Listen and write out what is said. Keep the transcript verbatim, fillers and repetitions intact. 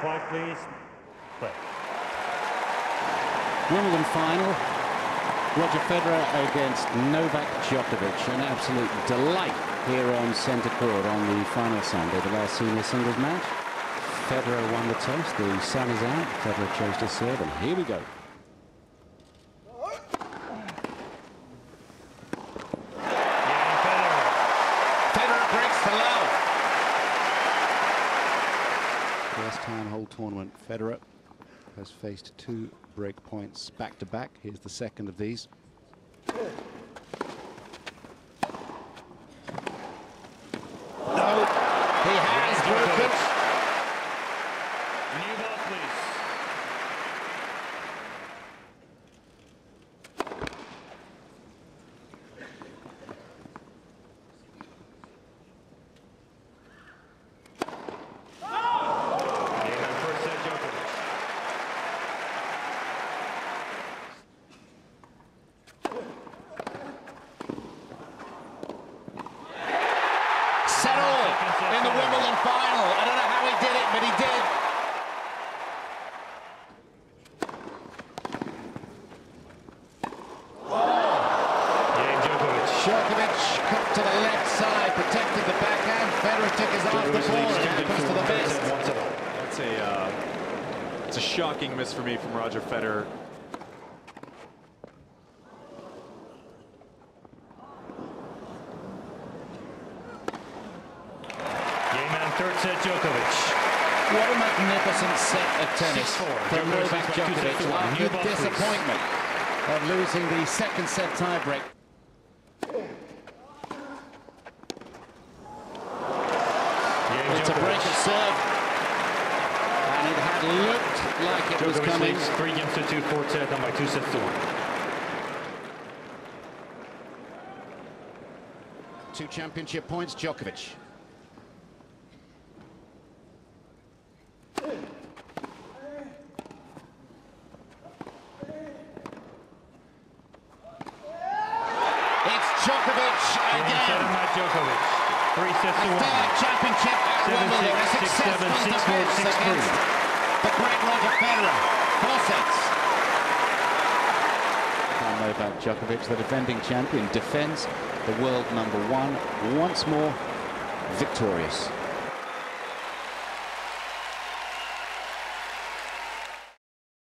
Quiet, please. Play. Wimbledon final. Roger Federer against Novak Djokovic. An absolute delight here on Centre Court on the final Sunday, the last senior singles match. Federer won the toss. The sun is out. Federer chose to serve, and here we go. First time whole tournament, Federer has faced two break points back to back. Here's the second of these. No, he has broken. New ball, in the Wimbledon final. I don't know how he did it, but he did. Oh. Yeah, Djokovic. Djokovic cut to the left side, protected the backhand. Federer took his off the ball and puts to the best. That's a, uh, it's a shocking miss for me from Roger Federer. Third set, Djokovic. What a magnificent set of tennis for Novak Djokovic. After the disappointment of losing the second set tiebreak. Yeah, it's a break of serve, and it had looked like it was coming. Three games to two, fourth set on by two sets to one. Two championship points, Djokovic. Djokovic again. Djokovic. Three sets to one. Still a championship at Wimbledon. A successful defense against the great Roger Federer. Four sets. Novak Djokovic, the defending champion, defends the world number one once more, victorious.